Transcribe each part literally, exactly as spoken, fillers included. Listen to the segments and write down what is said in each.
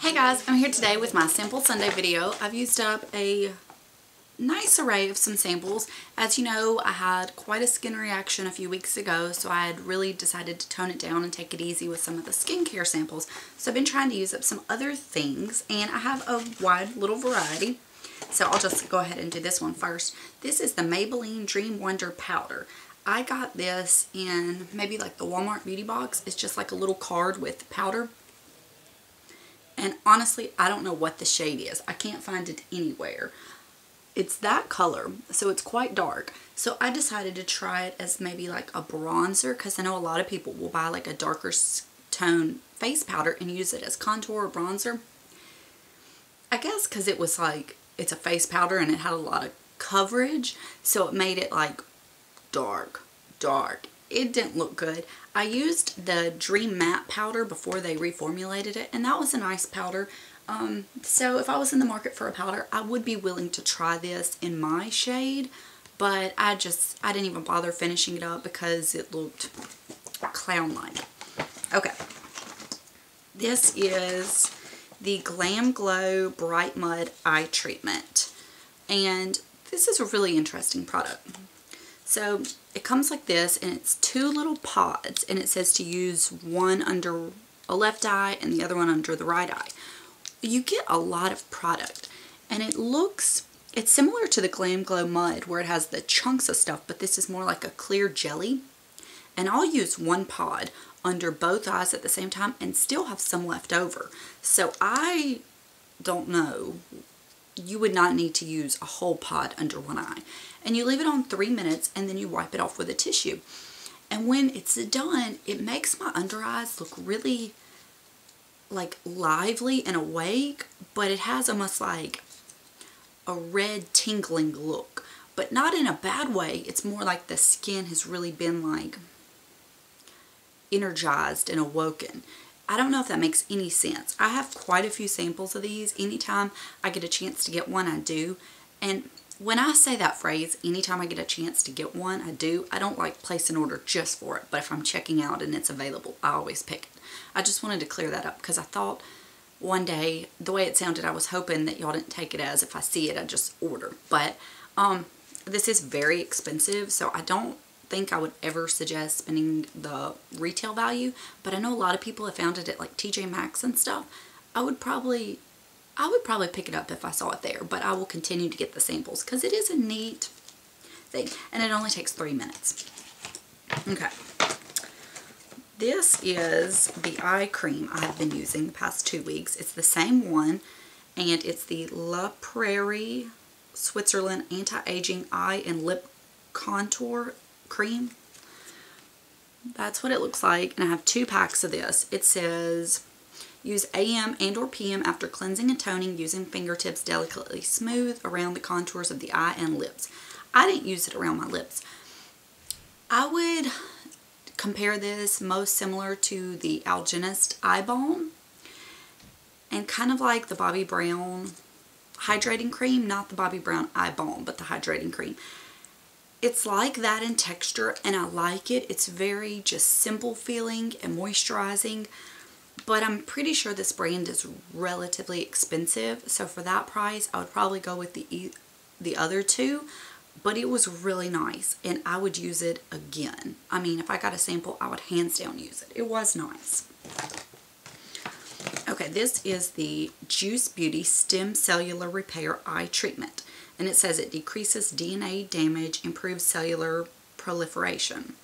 Hey guys, I'm here today with my Sample Sunday video. I've used up a nice array of some samples. As you know, I had quite a skin reaction a few weeks ago, so I had really decided to tone it down and take it easy with some of the skincare samples. So I've been trying to use up some other things, and I have a wide little variety. So I'll just go ahead and do this one first. This is the Maybelline Dream Wonder Powder. I got this in maybe like the Walmart Beauty Box. It's just like a little card with powder. And honestly, I don't know what the shade is. I can't find it anywhere. It's that color, so it's quite dark. So I decided to try it as maybe like a bronzer, because I know a lot of people will buy like a darker tone face powder and use it as contour or bronzer. I guess because it was like, it's a face powder and it had a lot of coverage, so it made it like dark, dark. It didn't look good. I used the Dream Matte powder before they reformulated it, and that was a nice powder. Um, so if I was in the market for a powder, I would be willing to try this in my shade, but I just, I didn't even bother finishing it up because it looked clown-like. Okay. This is the Glam Glow Bright Mud Eye Treatment, and this is a really interesting product. So it comes like this, and it's two little pods, and it says to use one under a left eye and the other one under the right eye. You get a lot of product, and it looks, it's similar to the Glam Glow Mud where it has the chunks of stuff, but this is more like a clear jelly. And I'll use one pod under both eyes at the same time and still have some left over. So I don't know. You would not need to use a whole pod under one eye. And you leave it on three minutes and then you wipe it off with a tissue. And when it's done, it makes my under eyes look really like lively and awake, but it has almost like a red tingling look, but not in a bad way. It's more like the skin has really been like energized and awoken. I don't know if that makes any sense. I have quite a few samples of these. Anytime I get a chance to get one, I do. And when I say that phrase, anytime I get a chance to get one, I do, I don't like place an order just for it, but if I'm checking out and it's available, I always pick it. I just wanted to clear that up because I thought one day, the way it sounded, I was hoping that y'all didn't take it as if I see it, I just order. But um, this is very expensive, so I don't think I would ever suggest spending the retail value, but I know a lot of people have found it at like T J Maxx and stuff. I would probably I would probably pick it up if I saw it there, but I will continue to get the samples because it is a neat thing, and it only takes three minutes. Okay. This is the eye cream I've been using the past two weeks. It's the same one, and it's the La Prairie Switzerland Anti-Aging Eye and Lip Contour Cream. That's what it looks like, and I have two packs of this. It says use A M and or P M after cleansing and toning, using fingertips delicately smooth around the contours of the eye and lips. I didn't use it around my lips. I would compare this most similar to the Algenist eye balm, and kind of like the Bobbi Brown hydrating cream, not the Bobbi Brown eye balm, but the hydrating cream. It's like that in texture, and I like it. It's very just simple feeling and moisturizing, but I'm pretty sure this brand is relatively expensive, so for that price, I would probably go with the, the other two, but it was really nice, and I would use it again. I mean, if I got a sample, I would hands down use it. It was nice. Okay, this is the Juice Beauty Stem Cellular Repair Eye Treatment. And it says it decreases D N A damage, improves cellular proliferation,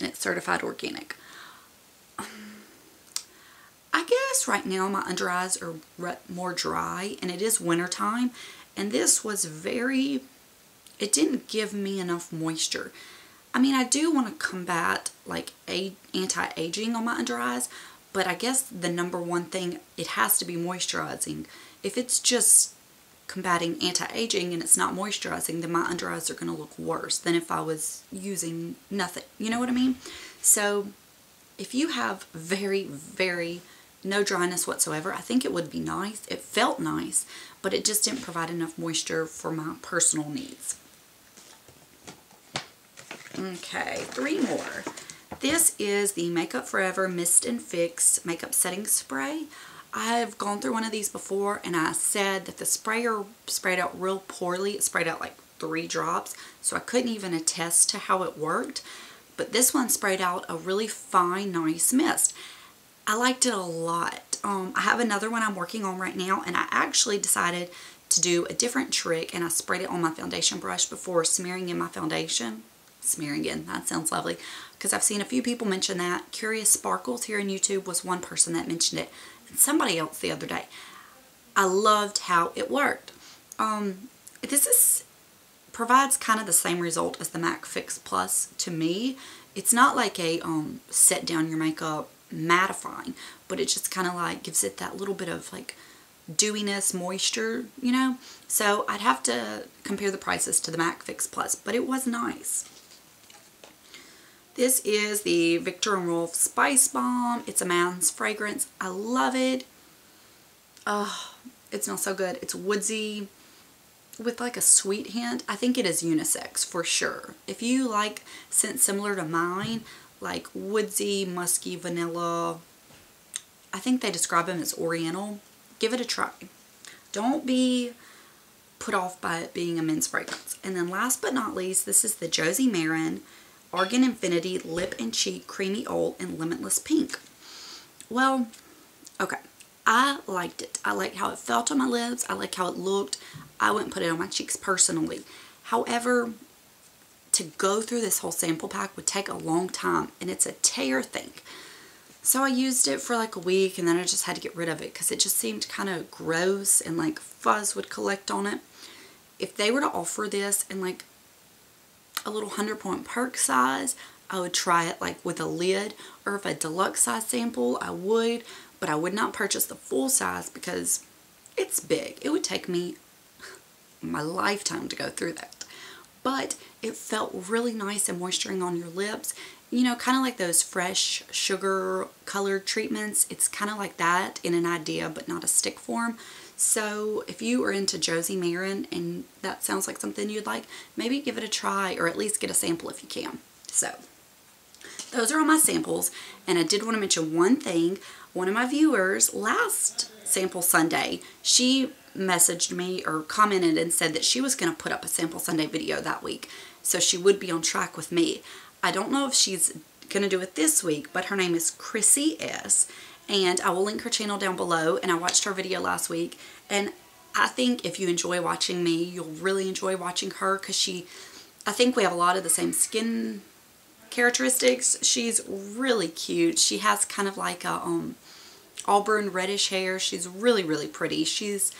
and it's certified organic. I guess right now my under eyes are more dry, and it is winter time, and this was very, it didn't give me enough moisture. I mean, I do want to combat like anti-aging on my under eyes, but I guess the number one thing, it has to be moisturizing. If it's just combating anti-aging and it's not moisturizing, then my under eyes are going to look worse than if I was using nothing. You know what I mean? So if you have very, very no dryness whatsoever, I think it would be nice. It felt nice, but it just didn't provide enough moisture for my personal needs. Okay, three more. This is the Makeup Forever Mist and Fix Makeup Setting Spray. I've gone through one of these before and I said that the sprayer sprayed out real poorly. It sprayed out like three drops, so I couldn't even attest to how it worked. But this one sprayed out a really fine, nice mist. I liked it a lot. Um, I have another one I'm working on right now, and I actually decided to do a different trick, and I sprayed it on my foundation brush before smearing in my foundation. Smearing in, that sounds lovely, because I've seen a few people mention that. Curious Sparkles here on YouTube was one person that mentioned it, and somebody else the other day. I loved how it worked. Um, this is provides kind of the same result as the MAC Fix Plus to me. It's not like a um, set down your makeup mattifying, but it just kind of like gives it that little bit of like dewiness, moisture, you know. So I'd have to compare the prices to the MAC Fix Plus, but it was nice. This is the Viktor and Rolf Spice Bomb. It's a man's fragrance. I love it. Oh, it smells so good. It's woodsy with like a sweet hint. I think it is unisex for sure. If you like scents similar to mine, like woodsy, musky, vanilla, I think they describe them as oriental, give it a try. Don't be put off by it being a men's fragrance. And then last but not least, this is the Josie Maran Argan Infinity Lip and Cheek Creamy Oil in Limitless Pink. Well, okay. I liked it. I liked how it felt on my lips. I liked how it looked. I wouldn't put it on my cheeks personally. However, to go through this whole sample pack would take a long time, and it's a tear thing. So I used it for like a week, and then I just had to get rid of it because it just seemed kind of gross, and like fuzz would collect on it. If they were to offer this in like a little one hundred point perk size, I would try it like with a lid, or if a deluxe size sample, I would, but I would not purchase the full size because it's big. It would take me my lifetime to go through that. But it felt really nice and moisturizing on your lips. You know, kind of like those fresh sugar colored treatments. It's kind of like that in an idea, but not a stick form. So if you are into Josie Maran and that sounds like something you'd like, maybe give it a try, or at least get a sample if you can. So those are all my samples. And I did want to mention one thing. One of my viewers last sample Sunday, she messaged me or commented and said that she was going to put up a sample Sunday video that week, so she would be on track with me. I don't know if she's going to do it this week, but her name is Chrissy S. And I will link her channel down below, and I watched her video last week, and I think if you enjoy watching me, you'll really enjoy watching her, because she, I think we have a lot of the same skin characteristics. She's really cute. She has kind of like a um, auburn reddish hair. She's really, really pretty. She's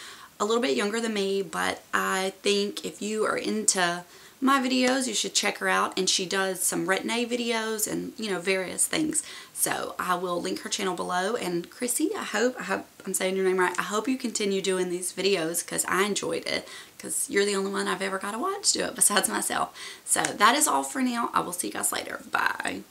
a little bit younger than me, but I think if you are into my videos, you should check her out. And she does some retin-A videos and, you know, various things. So I will link her channel below. And Chrissy, I hope, I hope I'm saying your name right. I hope you continue doing these videos, because I enjoyed it, because you're the only one I've ever got to watch do it besides myself. So that is all for now. I will see you guys later. Bye.